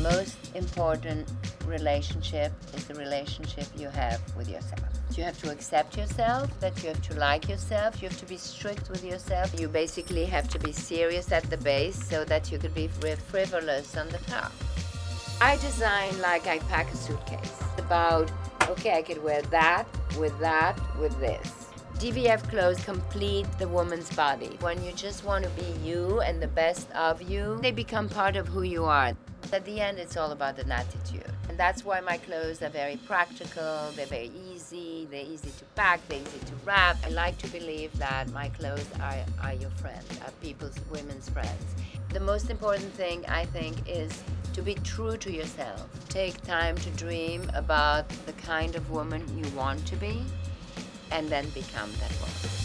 most important relationship is the relationship you have with yourself. You have to accept yourself, that you have to like yourself, you have to be strict with yourself. You basically have to be serious at the base so that you could be frivolous on the top. I design like I pack a suitcase. About, okay, I could wear that, with this. DVF clothes complete the woman's body. When you just want to be you and the best of you, they become part of who you are. At the end, it's all about an attitude. And that's why my clothes are very practical, they're very easy, they're easy to pack, they're easy to wrap. I like to believe that my clothes are your friends, are women's friends. The most important thing, I think, is to be true to yourself. Take time to dream about the kind of woman you want to be, and then become that woman.